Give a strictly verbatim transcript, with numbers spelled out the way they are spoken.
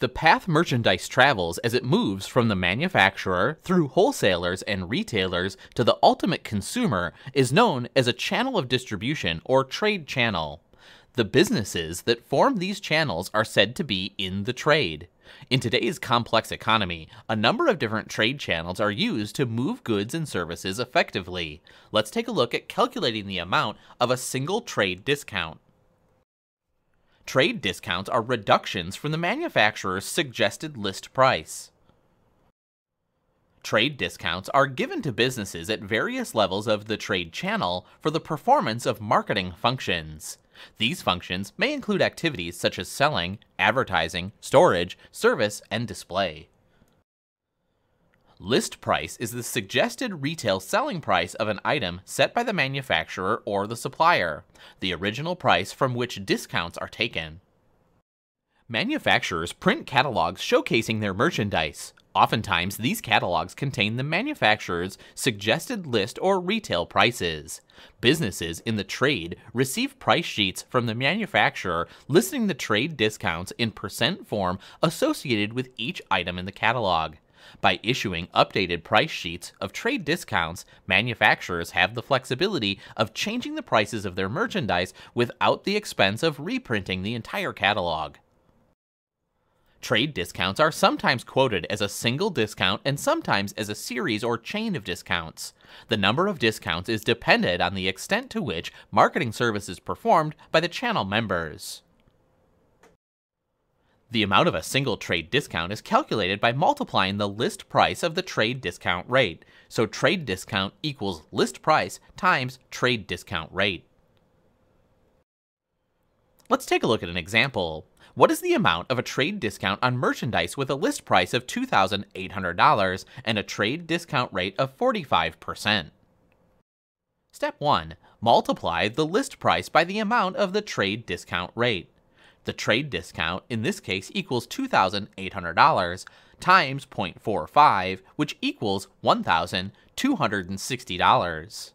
The path merchandise travels as it moves from the manufacturer through wholesalers and retailers to the ultimate consumer is known as a channel of distribution or trade channel. The businesses that form these channels are said to be in the trade. In today's complex economy, a number of different trade channels are used to move goods and services effectively. Let's take a look at calculating the amount of a single trade discount. Trade discounts are reductions from the manufacturer's suggested list price. Trade discounts are given to businesses at various levels of the trade channel for the performance of marketing functions. These functions may include activities such as selling, advertising, storage, service, and display. List price is the suggested retail selling price of an item set by the manufacturer or the supplier, the original price from which discounts are taken. Manufacturers print catalogs showcasing their merchandise. Oftentimes, these catalogs contain the manufacturer's suggested list or retail prices. Businesses in the trade receive price sheets from the manufacturer listing the trade discounts in percent form associated with each item in the catalog. By issuing updated price sheets of trade discounts, manufacturers have the flexibility of changing the prices of their merchandise without the expense of reprinting the entire catalog. Trade discounts are sometimes quoted as a single discount and sometimes as a series or chain of discounts. The number of discounts is dependent on the extent to which marketing service is performed by the channel members. The amount of a single trade discount is calculated by multiplying the list price of the trade discount rate. So trade discount equals list price times trade discount rate. Let's take a look at an example. What is the amount of a trade discount on merchandise with a list price of two thousand eight hundred dollars and a trade discount rate of forty-five percent? Step one. Multiply the list price by the amount of the trade discount rate. The trade discount, in this case, equals two thousand eight hundred dollars times zero point four five, which equals one thousand two hundred sixty dollars.